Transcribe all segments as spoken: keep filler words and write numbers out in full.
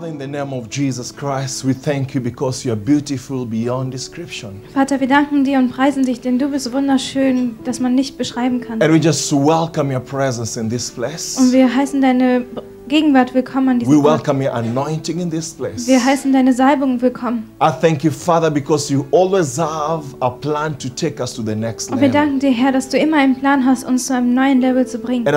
Father, in the name of Jesus Christ, we thank you because you are beautiful beyond description. Vater, wir danken dir und preisen dich, denn du bist wunderschön, dass man nicht beschreiben kann. And we just welcome your presence in this place. Und wir heißen deine Gegenwart willkommen an diesem Ort. Wir heißen deine Salbung willkommen. Und wir danken dir, Herr, dass du immer einen Plan hast, uns zu einem neuen Level zu bringen. Und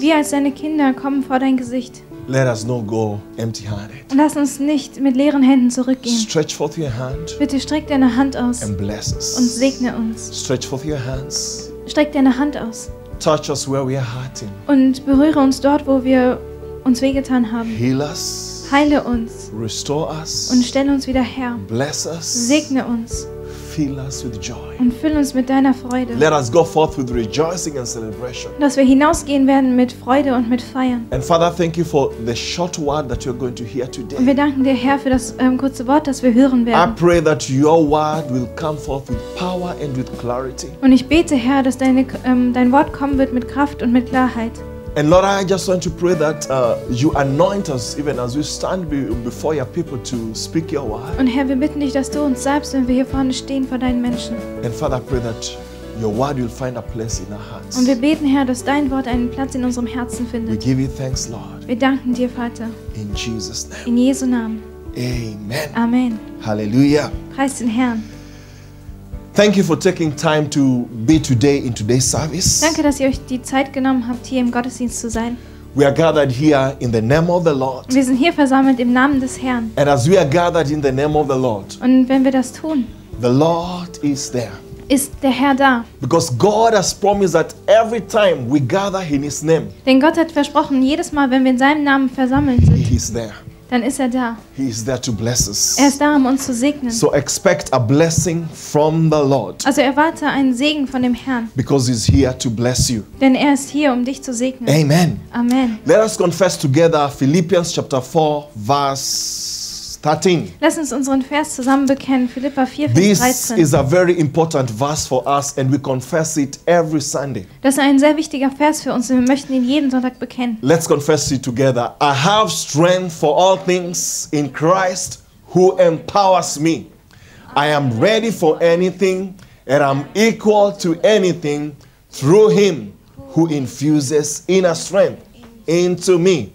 wir als deine Kinder kommen vor dein Gesicht. Let us not go empty-handed. Lass uns nicht mit leeren Händen zurückgehen. Stretch forth your hand. Bitte streck deine Hand aus and bless us. Und segne uns. Stretch forth your hands. Streck deine Hand aus. Touch us where we are hurting. Und berühre uns dort, wo wir uns wehgetan haben. Heal us. Heile uns. Restore us. Und stelle uns wieder her. Bless us. Segne uns. Fill us with joy. Und füll uns mit deiner Freude. Let us go forth with rejoicing and celebration. Dass wir hinausgehen werden mit Freude und mit Feiern. And Father, thank you for the short word that you're going to hear today. Und wir danken dir, Herr, für das ähm, kurze Wort, das wir hören werden. I pray that your word will come forth with power and with clarity. Und ich bete, Herr, dass deine, ähm, dein Wort kommen wird mit Kraft und mit Klarheit. And Lord, I just want to pray that uh, you anoint us even as we stand be before your people to speak your word. Und Herr, wir bitten dich, dass du uns salbst, wenn wir hier vorne stehen vor deinen Menschen. And Father, I pray that your word will find a place in our hearts. Und wir beten, Herr, dass dein Wort einen Platz in unserem Herzen findet. We give you thanks, Lord. Wir danken dir, Vater. In Jesus' name. In Jesu Namen. Amen. Amen. Halleluja. Preis den Herrn. Thank you for taking time to be today in today's service. Danke, dass ihr euch die Zeit genommen habt, hier im Gottesdienst zu sein. We are gathered here in the name of the Lord. Wir sind hier versammelt im Namen des Herrn. And as we are gathered in the name of the Lord. Und wenn wir das tun, the Lord is there. Ist der Herr da. Because God has promised that every time we gather in his name. Denn Gott hat versprochen, jedes Mal, wenn wir in seinem Namen versammelt sind. He is there. Dann ist er da. He is there to bless us. Er ist da, um uns zu segnen. So expect a blessing from the Lord. Also erwarte einen Segen von dem Herrn. Because he's here to bless you. Denn er ist hier, um dich zu segnen. Amen. Amen. Let us confess together Philippians chapter four verse thirteen. Lass uns unseren Vers zusammen bekennen, Philipper vier Vers dreizehn. This is a very important verse for us and we confess it every Sunday. Das ist ein sehr wichtiger Vers für uns und wir möchten ihn jeden Sonntag bekennen. Let's confess it together. I have strength for all things in Christ who empowers me. I am ready for anything and I'm equal to anything through him who infuses inner strength into me.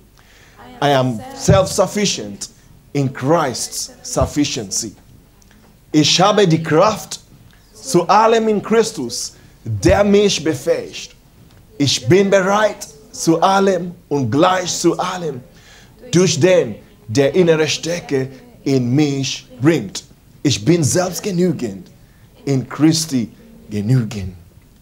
I am self-sufficient in Christ's sufficiency. Ich habe die Kraft zu allem in Christus, der mich befähigt. Ich bin bereit zu allem und gleich zu allem, durch den, der innere Stärke in mich bringt. Ich bin selbst genügend, in Christi genügend.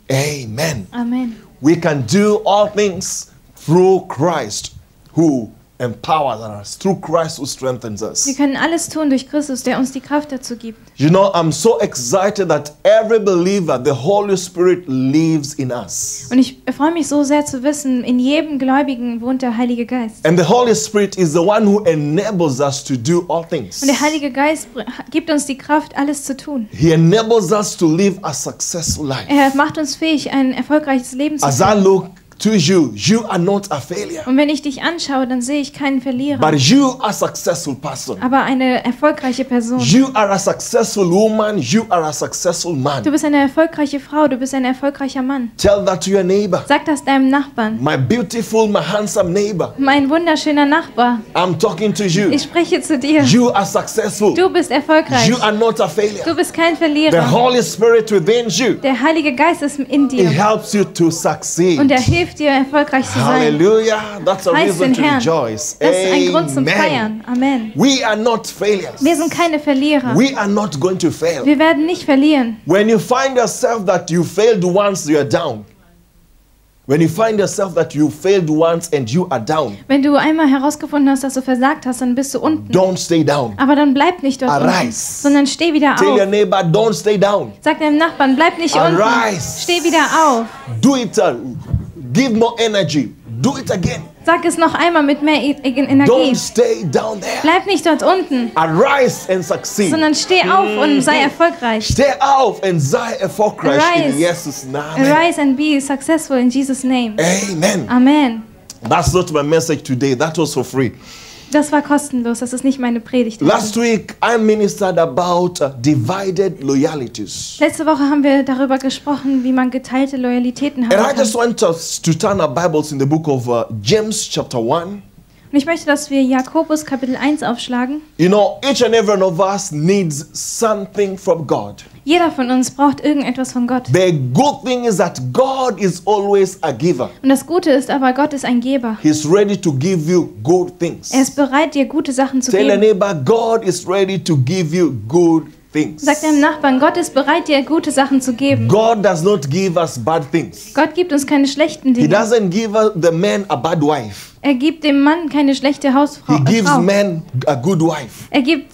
Amen. Amen. We can do all things through Christ, who empowers us, through Christ who strengthens us. Wir können alles tun durch Christus, der uns die Kraft dazu gibt. You know, I'm so excited that every believer, the Holy Spirit lives in us. Und ich freue mich so sehr zu wissen, in jedem Gläubigen wohnt der Heilige Geist. And the Holy Spirit is the one who enables us to do all things. Und der Heilige Geist gibt uns die Kraft, alles zu tun. He enables us to live a successful life. Er macht uns fähig, ein erfolgreiches Leben zu führen. To you, you are not a failure. Und wenn ich dich anschaue, dann sehe ich keinen Verlierer. But you are a successful person. Aber eine erfolgreiche Person. You are a successful woman. You are a successful man. Du bist eine erfolgreiche Frau. Du bist ein erfolgreicher Mann. Tell that to your neighbor. Sag das deinem Nachbarn. My beautiful, my handsome neighbor. Mein wunderschöner Nachbar. I'm talking to you. Ich spreche zu dir. You are successful. Du bist erfolgreich. You are not a failure. Du bist kein Verlierer. The Holy Spirit within you. Der Heilige Geist ist in dir. It helps you to succeed. Und er hilft dir, erfolgreich zu sein. Hallelujah. That's a reason to rejoice. Das ist ein Grund zum Feiern. Amen. We are not failures. Wir sind keine Verlierer. We are not going to fail. Wir werden nicht verlieren. When you find yourself that you failed once, you are down. When you find yourself that you failed once and you are down. Wenn du einmal herausgefunden hast, dass du versagt hast, dann bist du unten. Don't stay down. Aber dann bleib nicht dort unten, sondern steh wieder auf. Tell your neighbor, don't stay down. Sag deinem Nachbarn, bleib nicht unten. Steh wieder auf. Do it all. Give more energy. Do it again. Sag es noch einmal mit mehr Energie. Don't stay down there. Bleib nicht dort unten. Arise and succeed. Sondern steh auf und sei erfolgreich. Steh auf und sei erfolgreich in Jesus' Namen. Arise and be successful in Jesus' name. Amen. Amen. That's not my message today. That was for free. Das war kostenlos. Das ist nicht meine Predigt. Last week I ministered about divided loyalties. Letzte Woche haben wir darüber gesprochen, wie man geteilte Loyalitäten haben kann. And I just want us to turn our Bibles in the book of uh, James chapter one. Und ich möchte, dass wir Jakobus Kapitel eins aufschlagen. You know, each and every one of us needs something from God. Jeder von uns braucht irgendetwas von Gott. The good thing is that God is always a giver. Und das Gute ist aber, Gott ist ein Geber. He's ready to give you good things. Er ist bereit, dir gute Sachen zu geben. Tell your neighbor, God is ready to give you good things. Sag deinem Nachbarn, Gott ist bereit, dir gute Sachen zu geben. God does not give us bad things. Gott gibt uns keine schlechten Dinge. He doesn't give the man a bad wife. Er gibt dem Mann keine schlechte Hausfrau. He gives man a good wife. Er gibt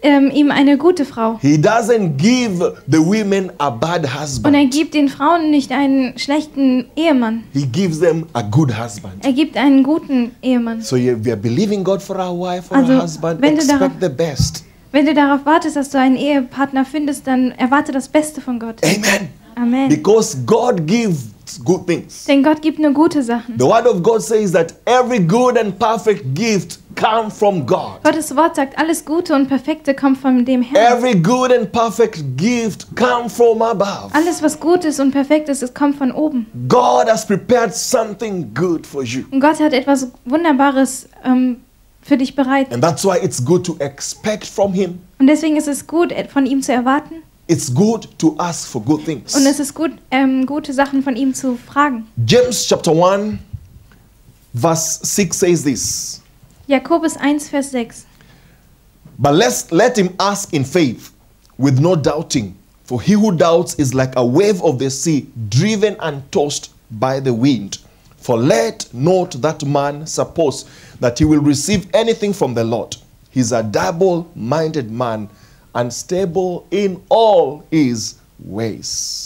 Ähm, ihm eine gute Frau. He doesn't give the women a bad husband. Und er gibt den Frauen nicht einen schlechten Ehemann. He gives them a good husband. Er gibt einen guten Ehemann. So we are believing God for our wife or also, our husband. Expect the best. Wenn du darauf wartest, dass du einen Ehepartner findest, dann erwarte das Beste von Gott. Amen. Amen. Because God gives good things. Denn Gott gibt nur gute Sachen. The word of God says that every good and perfect gift comes from God. Gottes Wort sagt, alles Gute und Perfekte kommt von dem Herrn. Every good and perfect gift comes from above. Alles, was Gutes und Perfektes ist, kommt von oben. God has prepared something good for you. Und Gott hat etwas Wunderbares ähm, für dich bereit. And that's why it's good to expect from him. Und deswegen ist es gut, von ihm zu erwarten. It's good to ask for good things. Und es ist gut, ähm, gute Sachen von ihm zu fragen. James chapter one, verse six says this. Jakobus eins, Vers sechs. But let's, let him ask in faith, with no doubting. For he who doubts is like a wave of the sea, driven and tossed by the wind. For let not that man suppose that he will receive anything from the Lord. He's a double-minded man, unstable in all his ways.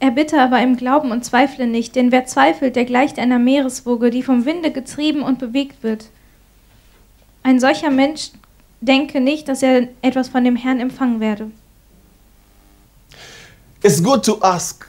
Erbitte aber im Glauben und zweifle nicht, denn wer zweifelt, der gleicht einer Meereswoge, die vom Winde getrieben und bewegt wird. Ein solcher Mensch denke nicht, dass er etwas von dem Herrn empfangen werde. It's good to ask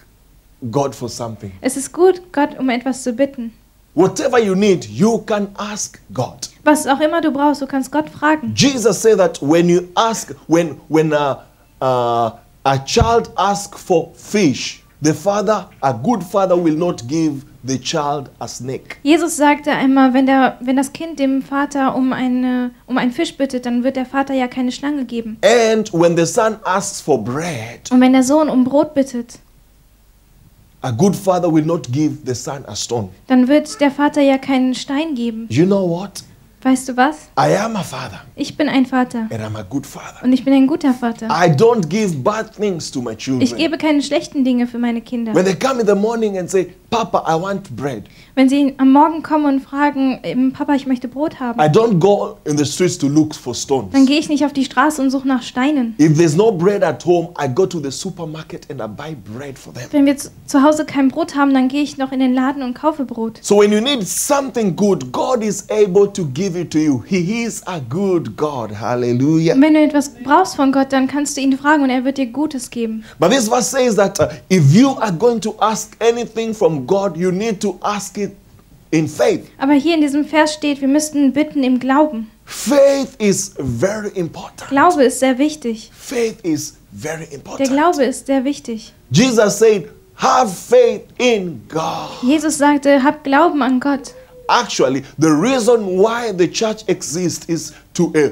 God for something. Es ist gut, Gott um etwas zu bitten. Whatever you need, you can ask God. Was auch immer du brauchst, du kannst Gott fragen. Jesus said that when you ask, when when a a, a child asks for fish, the father, a good father, will not give the child a snake. Jesus sagte einmal, wenn der wenn das Kind dem Vater um eine um einen Fisch bittet, dann wird der Vater ja keine Schlange geben. And when the son asks for bread. Und wenn der Sohn um Brot bittet. A good father will not give the son a stone. Dann wird der Vater ja keinen Stein geben. You know what? Weißt du was? I am a father. Ich bin ein Vater. And I'm a good father. Und ich bin ein guter Vater. I don't give bad things to my children. Ich gebe keine schlechten Dinge für meine Kinder. When they come in the morning and say, Papa, I want bread. Wenn sie am Morgen kommen und fragen, Papa, ich möchte Brot haben. I don't go in the streets to look for stones. Dann gehe ich nicht auf die Straße und suche nach Steinen. If there's no bread at home, I go to the supermarket and I buy bread for them. Wenn wir zu Hause kein Brot haben, dann gehe ich noch in den Laden und kaufe Brot. So when you need something good, God is able to give it to you. He is a good God. Hallelujah. Wenn du etwas brauchst von Gott, dann kannst du ihn fragen und er wird dir Gutes geben. But this verse says that uh, if you are going to ask anything from God, you need to ask it in faith. Aber hier in diesem Vers steht, wir müssten bitten im Glauben. Faith is very important. Glaube ist sehr wichtig. Faith is very important. Der Glaube ist sehr wichtig. Jesus said, have faith in God. Jesus sagte, hab Glauben an Gott. Actually, the reason why the church exists is to uh,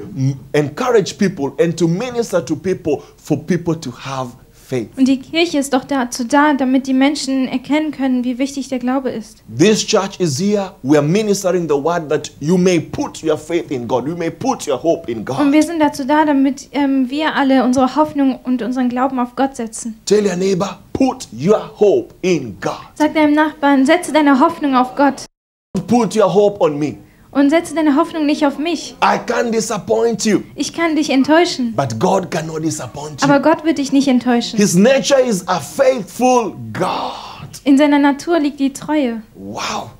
encourage people and to minister to people for people to have faith. Und die Kirche ist doch dazu da, damit die Menschen erkennen können, wie wichtig der Glaube ist. This church is here. We are ministering the word that you may put your faith in God. You may put your hope in God. Und wir sind dazu da, damit ähm, wir alle unsere Hoffnung und unseren Glauben auf Gott setzen. Tell your neighbor, put your hope in God. Sag deinem Nachbarn, setze deine Hoffnung auf Gott. Put your hope on me. Und setze deine Hoffnung nicht auf mich. I can disappoint you. Ich kann dich enttäuschen. But God cannot disappoint you. Aber Gott wird dich nicht enttäuschen. His nature is a faithful God. In seiner Natur liegt die Treue. Wow.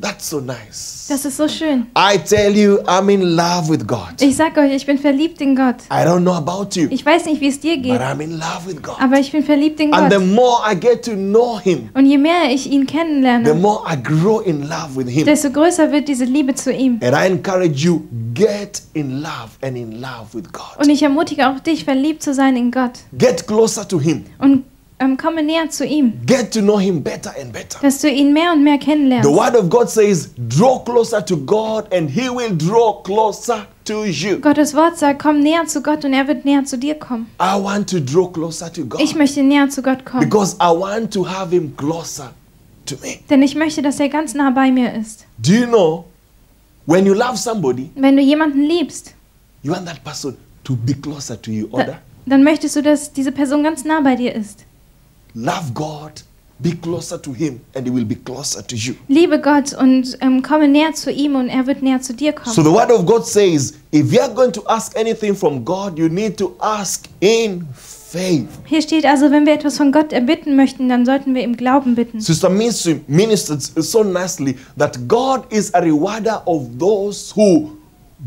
That's so nice. Das ist so schön. I tell you, I'm in love with God. Ich sag euch, ich bin verliebt in Gott. I don't know about you. Ich weiß nicht, wie es dir geht. But I'm in love with God. Aber ich bin verliebt in And Gott. The more I get to know him, und je mehr ich ihn kennenlerne, the more I grow in love with him. Desto größer wird diese Liebe zu ihm. And I encourage you, get in love and in love with God. Und ich ermutige auch dich, verliebt zu sein in Gott. Get closer to him. Und Um, komme näher zu ihm. Get to know him better and better. Dass du ihn mehr und mehr kennenlernst. The word of God says, draw closer to God and he will draw closer to you. Gottes Wort sagt, komm näher zu Gott und er wird näher zu dir kommen. I want to draw closer to God. Ich möchte näher zu Gott kommen. Because I want to have him closer to me. Denn ich möchte, dass er ganz nah bei mir ist. Do you know, when you love somebody, wenn du jemanden liebst, you want that person to be closer to you, oder? Da, dann möchtest du, dass diese Person ganz nah bei dir ist. Love God, be closer to him and he will be closer to you. Liebe Gott und ähm, komme näher zu ihm und er wird näher zu dir kommen. So the word of God says, if you are going to ask anything from God, you need to ask in faith. Hier steht also, wenn wir etwas von Gott erbitten möchten, dann sollten wir im Glauben bitten. Sister Missy ministered so nicely that God is a rewarder of those who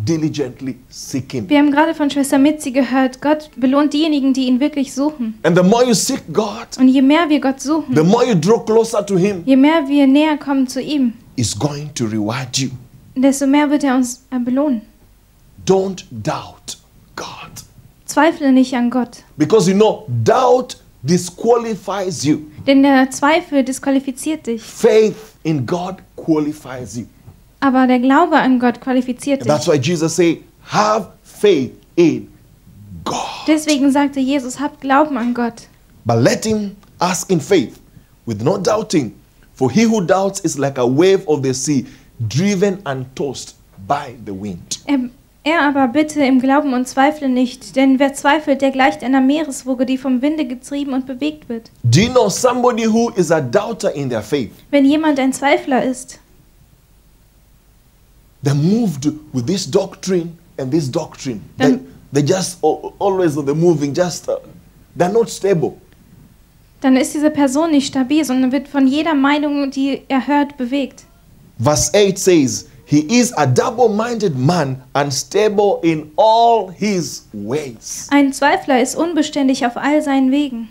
diligently seek him. Wir haben gerade von Schwester Mitzi gehört, Gott belohnt diejenigen, die ihn wirklich suchen. And the more you seek God, und je mehr wir Gott suchen, the more you draw closer to him, je mehr wir näher kommen zu ihm, is going to reward you. Desto mehr wird er uns belohnen. Don't doubt God. Zweifle nicht an Gott. Because you know, doubt disqualifies you. Denn der Zweifel disqualifiziert dich. Faith in God qualifies you. Aber der Glaube an Gott qualifiziert dich. That's why Jesus said, have faith in God. Deswegen sagte Jesus, habt Glauben an Gott. But let him ask in faith, with no doubting, for he who doubts is like a wave of the sea, driven and tossed by the wind. Er, er aber bitte im Glauben und zweifle nicht, denn wer zweifelt, der gleicht einer Meereswoge, die vom Winde getrieben und bewegt wird. Do you know somebody who is a doubter in their faith? Wenn jemand ein Zweifler ist, they moved with this doctrine and this doctrine. They, they just always are moving, just uh, they're not stable. Dann ist diese Person nicht stabil, sondern wird von jeder Meinung, die er hört, bewegt. Verse eight says, he is a double-minded man, unstable in all his ways. Ein Zweifler ist unbeständig auf all seinen Wegen.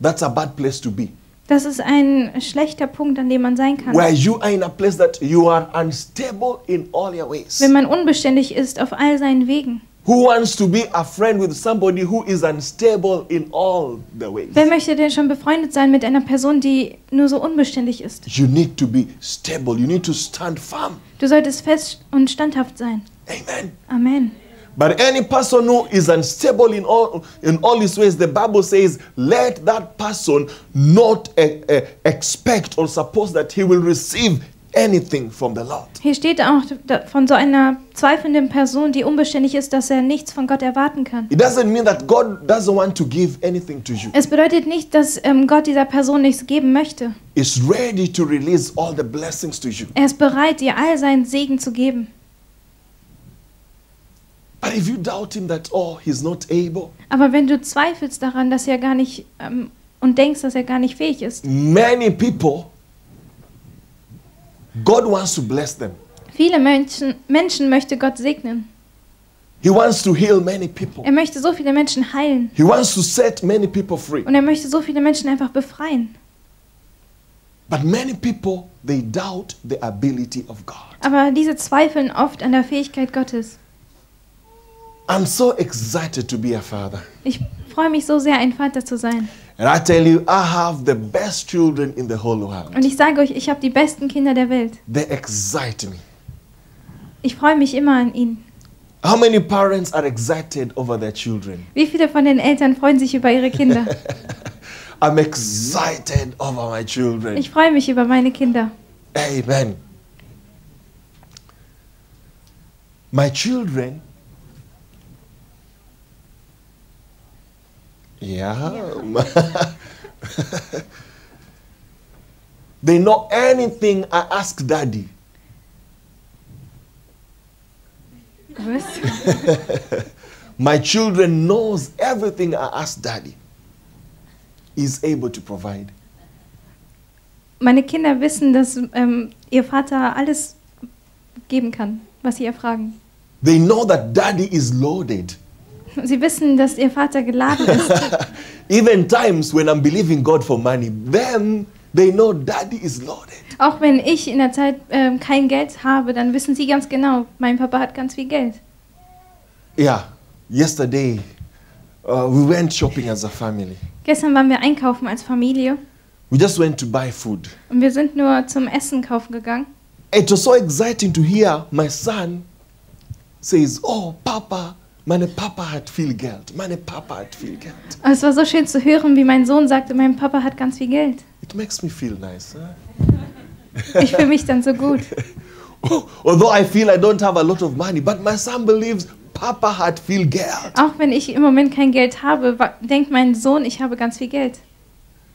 That's a bad place to be. Das ist ein schlechter Punkt, an dem man sein kann. Where you are in a place that you are unstable in all your ways. Wenn man unbeständig ist auf all seinen Wegen. Who wants to be a friend with somebody who is unstable in all the ways? Wer möchte denn schon befreundet sein mit einer Person, die nur so unbeständig ist? You need to be stable. You need to stand firm. Du solltest fest und standhaft sein. Amen. Amen. But any person who is unstable in all in all his ways, the Bible says, let that person not e e expect or suppose that he will receive anything from the Lord. Hier steht auch von so einer zweifelnden Person, die unbeständig ist, dass er nichts von Gott erwarten kann. It doesn't mean that God doesn't want to give anything to you. Es bedeutet nicht, dass ähm, Gott dieser Person nichts geben möchte. Is ready to release all the blessings to you. Er ist bereit, dir all seinen Segen zu geben. But if you doubt him that, oh, he's not able. Aber wenn du zweifelst daran, dass er gar nicht ähm, und denkst, dass er gar nicht fähig ist. Many people, God wants to bless them. Viele Menschen, Menschen möchte Gott segnen. He wants to heal many people. Er möchte so viele Menschen heilen. He wants to set many people free. Und er möchte so viele Menschen einfach befreien. But many people, they doubt the ability of God. Aber diese zweifeln oft an der Fähigkeit Gottes. I'm so excited to be a father. Ich freue mich so sehr, ein Vater zu sein. And I tell you, I have the best children in the whole world. Und ich sage euch, ich habe die besten Kinder der Welt. They excite me. Ich freue mich immer an ihnen. How many parents are excited over their children? Wie viele von den Eltern freuen sich über ihre Kinder? I'm excited over my children. Ich freue mich über meine Kinder. Amen. My children. Yeah. They know anything I ask daddy. Was? My children knows everything I ask daddy. He's able to provide. meine Kinder wissen, dass ähm, ihr Vater alles geben kann, was sie erfragen. They know that Daddy is loaded. Sie wissen, dass ihr Vater geladen ist. Even times when I'm believing God for money, then they know Daddy is loaded. Auch wenn ich in der Zeit ähm, kein Geld habe, dann wissen sie ganz genau, mein Papa hat ganz viel Geld. Yeah, yesterday uh, we went shopping as a family. Gestern waren wir einkaufen als Familie. We just went to buy food. Und wir sind nur zum Essen kaufen gegangen. It was so exciting to hear my son says, "Oh, Papa, meine Papa hat viel Geld. Meine Papa hat viel Geld." Es war so schön zu hören, wie mein Sohn sagte, mein Papa hat ganz viel Geld. It makes me feel nice. Huh? Ich fühle mich dann so gut. Although I feel I don't have a lot of money, but my son believes Papa hat viel Geld. Auch wenn ich im Moment kein Geld habe, denkt mein Sohn, ich habe ganz viel Geld.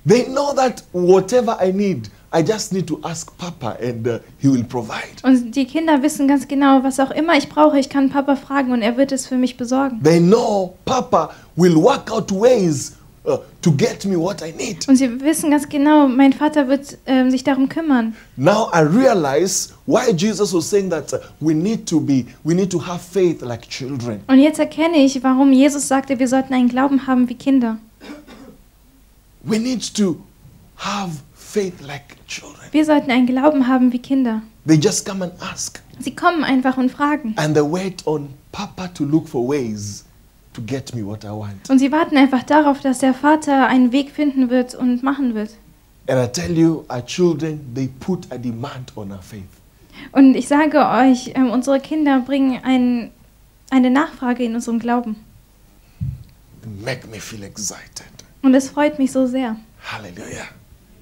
They know that whatever I need, I just need to ask Papa and uh, he will provide. Und die Kinder wissen ganz genau, was auch immer ich brauche, ich kann Papa fragen und er wird es für mich besorgen. They know Papa will work out ways uh, to get me what I need. Und sie wissen ganz genau, mein Vater wird ähm, sich darum kümmern. Now I realize why Jesus was saying that we need to be, we need to have faith like children. Und jetzt erkenne ich, warum Jesus sagte, wir sollten einen Glauben haben wie Kinder. We need to have faith like children. Wir sollten einen Glauben haben wie Kinder. They just come and ask. Sie kommen einfach und fragen. And they wait on Papa to look for ways to get me what I want. Und sie warten einfach darauf, dass der Vater einen Weg finden wird und machen wird. And I tell you, our children, they put a demand on our faith. Und ich sage euch, ähm, unsere Kinder bringen ein, eine Nachfrage in unserem Glauben. They make me feel excited. Und es freut mich so sehr. Halleluja.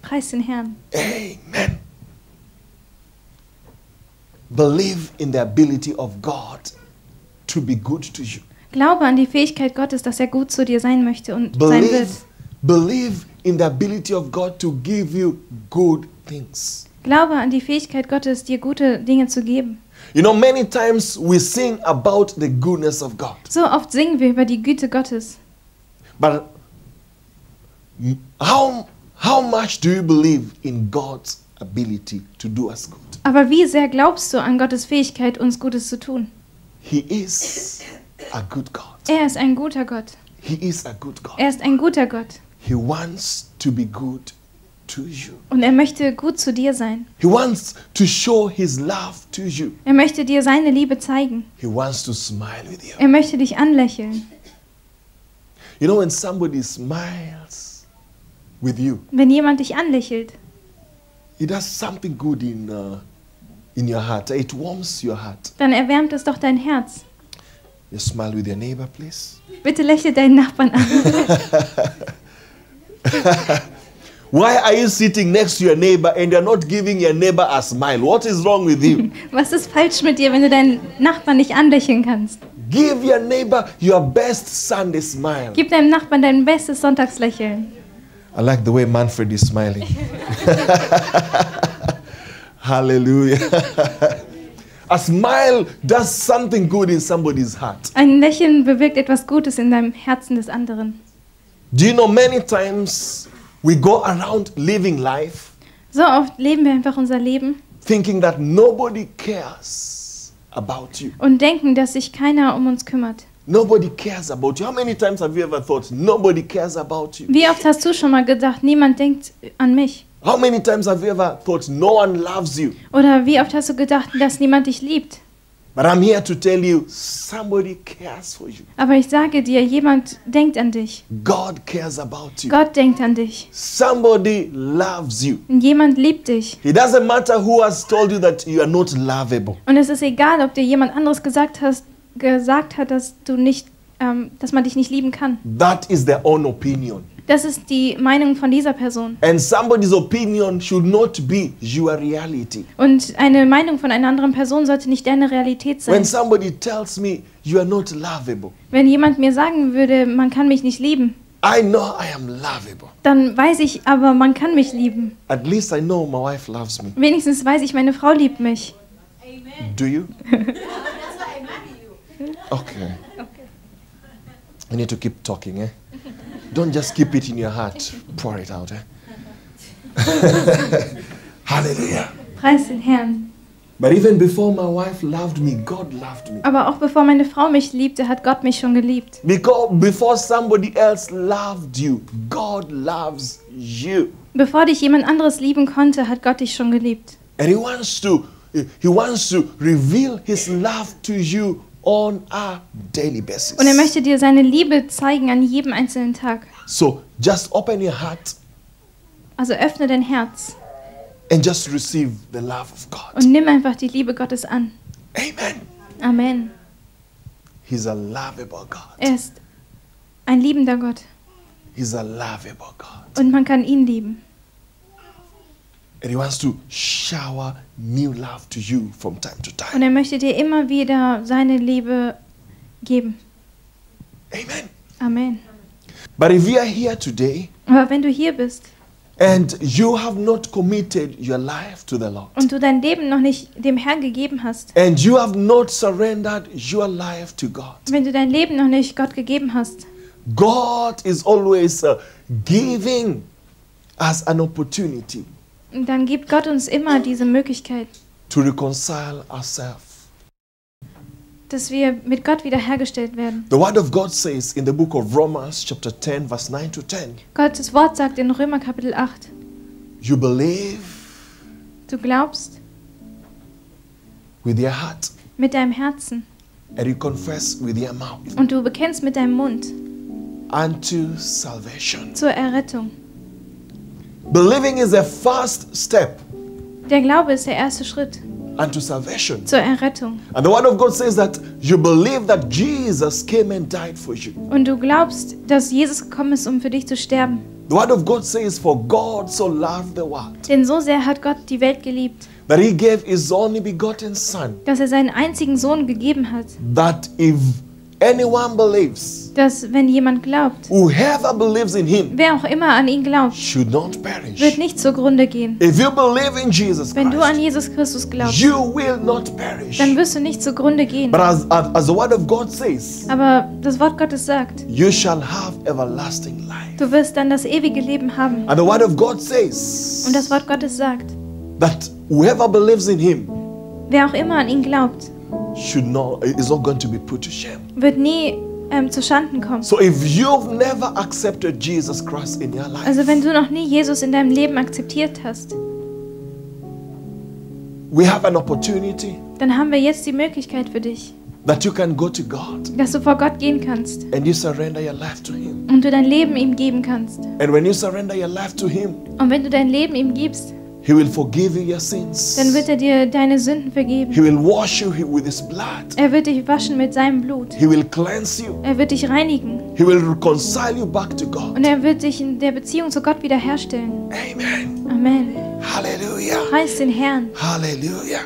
Preis den Herrn. Amen. Believe in the ability of God to be good to you. Glaube an die Fähigkeit Gottes, dass er gut zu dir sein möchte und believe, sein wird. Believe in the ability of God to give you good things. Glaube an die Fähigkeit Gottes, dir gute Dinge zu geben. You know, many times we sing about the goodness of God. So oft singen wir über die Güte Gottes. But How, how much do you believe in God's ability to do us good? Aber wie sehr glaubst du an Gottes Fähigkeit, uns Gutes zu tun? He is a good God. Er ist ein guter Gott. He is a good God. Er ist ein guter Gott. He wants to be good to you. Und er möchte gut zu dir sein. He wants to show his love to you. Er möchte dir seine Liebe zeigen. He wants to smile with you. Er möchte dich anlächeln. You know, when somebody smiles with you, wenn jemand dich anlächelt, it does something good in uh, in your heart. It warms your heart. Dann erwärmt es doch dein Herz. You smile with your neighbor, please. Bitte lächle deinen Nachbarn an. Why are you sitting next to your neighbor and you're not giving your neighbor a smile? What is wrong with you? Was ist falsch mit dir, wenn du deinen Nachbarn nicht anlächeln kannst? Give your neighbor your best Sunday smile. Gib deinem Nachbarn dein bestes Sonntagslächeln. I like the way Manfred is smiling. Hallelujah. A smile does something good in somebody's heart. Ein Lächeln bewirkt etwas Gutes in deinem Herzen des anderen. Do you know, many times we go around living life. So oft leben wir einfach unser Leben. Thinking that nobody cares about you. Und denken, dass sich keiner um uns kümmert. Nobody cares about you. How many times have you ever thought nobody cares about you? Wie oft hast du schon mal gedacht, niemand denkt an mich? How many times have you ever thought no one loves you? Oder wie oft hast du gedacht, dass niemand dich liebt? But I'm here to tell you, somebody cares for you. Aber ich sage dir, jemand denkt an dich. God cares about you. Gott denkt an dich. Somebody loves you. Und jemand liebt dich. It doesn't matter who has told you that you are not lovable. Und es ist egal, ob dir jemand anderes gesagt hast, gesagt hat, dass du nicht, ähm, dass man dich nicht lieben kann. That is their own opinion. Das ist die Meinung von dieser Person. And somebody's opinion should not be your reality. Und eine Meinung von einer anderen Person sollte nicht deine Realität sein. When somebody tells me you are not lovable. Wenn jemand mir sagen würde, man kann mich nicht lieben. I know I am lovable. Dann weiß ich, aber man kann mich lieben. At least I know my wife loves me. Wenigstens weiß ich, meine Frau liebt mich. Amen. Do you? Okay. Okay. You need to keep talking, eh? Don't just keep it in your heart. Pour it out, eh? Halleluja. Preis den Herrn. But even before my wife loved me, God loved me. Aber auch bevor meine Frau mich liebte, hat Gott mich schon geliebt. Because before somebody else loved you, God loves you. Bevor dich jemand anderes lieben konnte, hat Gott dich schon geliebt. And he wants to he wants to reveal his love to you on a daily basis. Und er möchte dir seine Liebe zeigen an jedem einzelnen Tag. So just open your heart. Also öffne dein Herz. And just receive the love of God. Und nimm einfach die Liebe Gottes an. Amen. Amen. He's a lovable God. Er ist ein liebender Gott. He's a lovable God. Und man kann ihn lieben. And he wants to shower new love to you from time to time. Und er möchte dir immer wieder seine Liebe geben. Amen. Amen. But if you are here today, aber wenn du hier bist, and you have not committed your life to the Lord. Und du dein Leben noch nicht dem Herrn gegeben hast. And you have not surrendered your life to God. Wenn du dein Leben noch nicht Gott gegeben hast. God is always uh, giving us an opportunity. Und dann gibt Gott uns immer diese Möglichkeit. To reconcile ourselves. Dass wir mit Gott wiederhergestellt werden. The word of God says in the book of Romans chapter ten verse nine to ten. Gottes Wort sagt in Römer Kapitel acht. You believe. Du glaubst. With your heart. Mit deinem Herzen. And you confess with your mouth. Und du bekennst mit deinem Mund. Unto salvation. Zur Errettung. Believing is the first step. Der Glaube ist der erste Schritt. Unto salvation. Zur Errettung. And the word of God says that you believe that Jesus came and died for you. Und du glaubst, dass Jesus gekommen ist, um für dich zu sterben. The word of God says, for God so loved the world. Denn so sehr hat Gott die Welt geliebt. That he gave his only begotten son. Dass er seinen einzigen Sohn gegeben hat. That if anyone believes, dass wenn jemand glaubt, whoever believes in him, wer auch immer an ihn glaubt, should not perish, wird nicht zugrunde gehen. If you believe in Jesus Christ, wenn du an Jesus Christus glaubst, you will not perish, dann wirst du nicht zugrunde gehen. But as, as the word of God says, aber das Wort Gottes sagt, you shall have everlasting life. Du wirst dann das ewige Leben haben. And the word of God says, und das Wort Gottes sagt, that whoever believes in him, wer auch immer an ihn glaubt, should not, is not going to be put to shame. Wird nie ähm, zu Schanden kommen. So if you've never accepted Jesus Christ in your life, also wenn du noch nie Jesus in deinem Leben akzeptiert hast, we have an opportunity. Dann haben wir jetzt die Möglichkeit für dich, that you can go to God. Dass du vor Gott gehen kannst. And you surrender your life to him. Und du dein Leben ihm geben kannst. And when you surrender your life to him, und wenn du dein Leben ihm gibst, he will forgive you your sins. Dann wird er dir deine Sünden vergeben. He will wash you with his blood. Er wird dich waschen mit seinem Blut. He will cleanse you. Er wird dich reinigen. He will reconcile you back to God. Und er wird dich in der Beziehung zu Gott wiederherstellen. Amen. Amen. Halleluja. Preis den Herrn. Halleluja.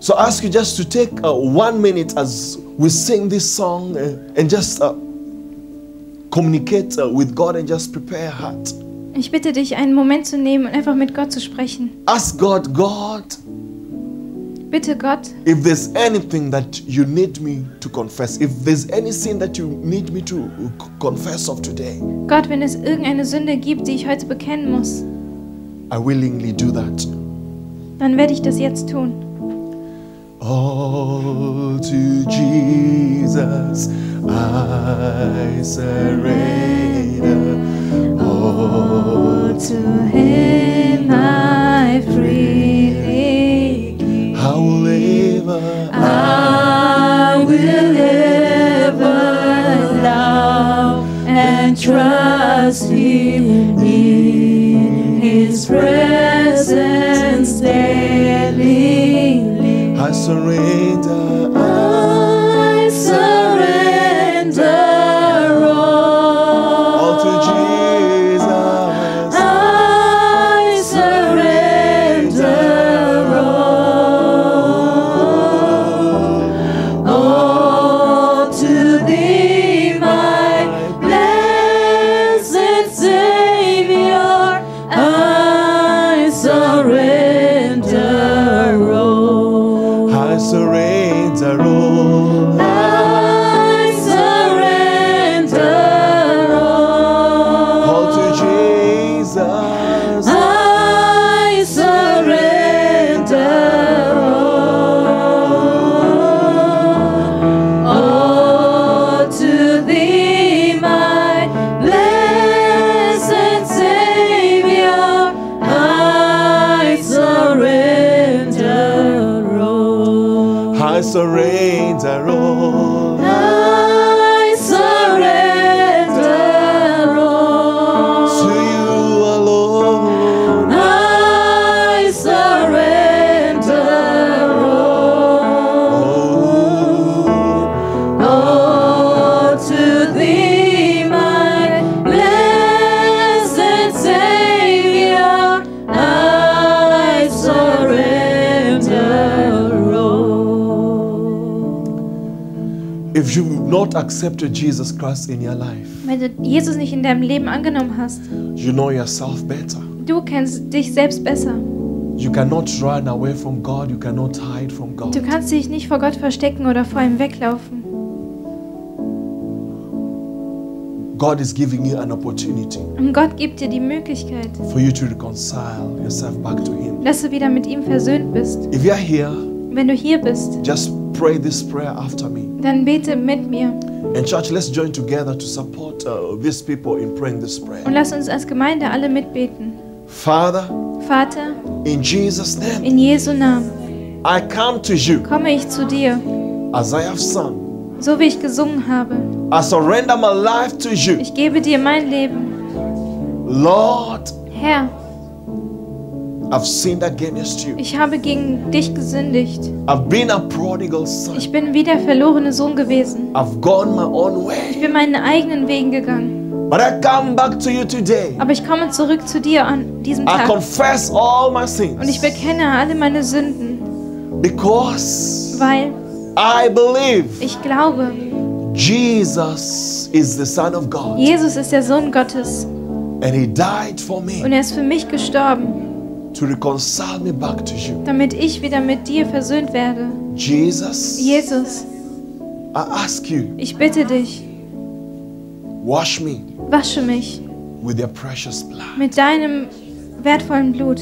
So I ask you just to take uh, one minute as we sing this song uh, and just uh, communicate uh, with God and just prepare your heart. Ich bitte dich, einen Moment zu nehmen und einfach mit Gott zu sprechen. Ask God, God. Bitte Gott. If there's anything that you need me to confess, if there's any sin that you need me to confess of today. Gott, wenn es irgendeine Sünde gibt, die ich heute bekennen muss. I willingly do that. Dann werde ich das jetzt tun. All to Jesus I surrender. All to him I freely give. I will ever, I will ever love and trust him in his presence daily. I surrender. I surrender. I surrender all, I surrender all, all to Jesus. I surrender all. I surrender all to you alone. I surrender all. Oh, oh, to thee, my blessed Savior, I surrender all. If you not accepted Jesus Christ in your life, wenn du Jesus nicht in deinem Leben angenommen hast, you know yourself better. du kennst dich selbst besser. You cannot run away from God. You cannot hide from God. Du kannst dich nicht vor Gott verstecken oder vor ihm weglaufen. God is giving you an opportunity Und Gott gibt dir die Möglichkeit, for you to reconcile yourself back to Him. dass du wieder mit ihm versöhnt bist. If you are here, Wenn du hier bist, just pray this prayer after me. dann bete mit mir. And church, let's join together to support uh, these people in praying this Und prayer. lass uns als Gemeinde alle mitbeten. Father, Vater, in Jesus' name, in Jesu Namen I come to you komme ich zu dir, as I have sung. so wie ich gesungen habe. I surrender my life to you. Ich gebe dir mein Leben. Lord, Herr, I've sinned against you. ich habe gegen dich gesündigt. I've been a prodigal son. Ich bin wie der verlorene Sohn gewesen. I've gone my own Ich way. bin meinen eigenen Wegen gegangen. But I come back to you today. Aber ich komme zurück zu dir an diesem I Tag. confess all my sins. Und ich bekenne alle meine Sünden, Because weil I believe ich glaube, Jesus is the Son of God. Jesus ist der Sohn Gottes. And He died for und me er ist für mich gestorben, to reconcile me back to you. damit ich wieder mit dir versöhnt werde. Jesus, Jesus, I ask you, ich bitte dich, wash me wasche mich with your precious blood. mit deinem wertvollen Blut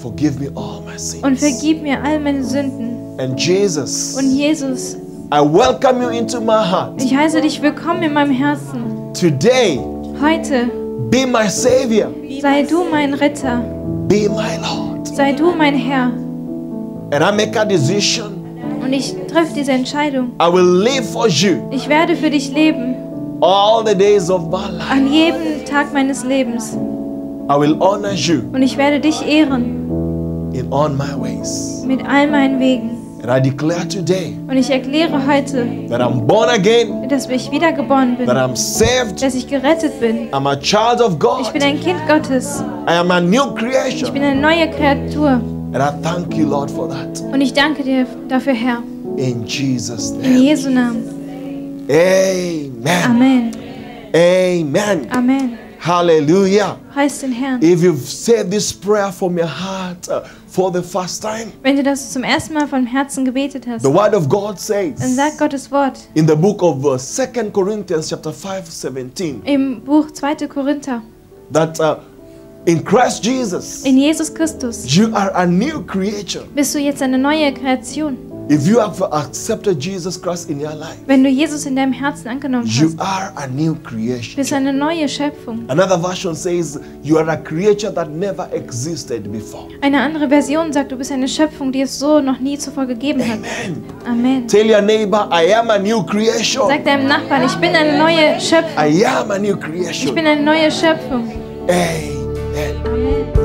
Forgive me all my sins. und vergib mir all meine Sünden. And Jesus, Und Jesus, I welcome you into my heart. ich heiße dich willkommen in meinem Herzen. Today, Heute be my Savior, sei du mein Ritter, be my Lord. sei du mein Herr. And I make a decision. Und ich treffe diese Entscheidung. I will live for you Ich werde für dich leben, all the days of my life. an jedem Tag meines Lebens. I will honor you Und ich werde dich ehren in all my ways. mit all meinen Wegen. And I declare today Und ich erkläre heute, that I'm born again, dass ich wiedergeboren that bin, I'm saved, dass ich gerettet bin. I'm a child of God, Ich bin ein Kind Gottes. I am a new creation. Ich bin eine neue Kreatur. And I thank you, Lord, for that. Und ich danke dir dafür, Herr. In Jesus' In name. Jesu Namen. Amen. Amen. Amen. Amen. Hallelujah. Preis den Herrn. If you've said this prayer from your heart uh, for the first time, Wenn du das zum ersten Mal von Herzen gebetet hast, the Word of God dann says sagt Gottes Wort in the book of uh, Second Corinthians chapter five seventeen im Buch zweiter Korinther. that uh, in Christ Jesus In Jesus Christus you are a new creature. bist du jetzt eine neue Kreation. If you have accepted Jesus Christ in your life, Wenn du Jesus in deinem Herzen angenommen you hast, are a new creation. bist du eine neue Schöpfung. Another version says you are a creature that never existed before. Eine andere Version sagt, du bist eine Schöpfung, die es so noch nie zuvor gegeben hat. Amen. Amen. Tell your neighbor, I am a new creation. Sag deinem Nachbarn, ich bin eine neue Schöpfung. I am a new Ich creation. bin eine neue Schöpfung. Amen. Amen.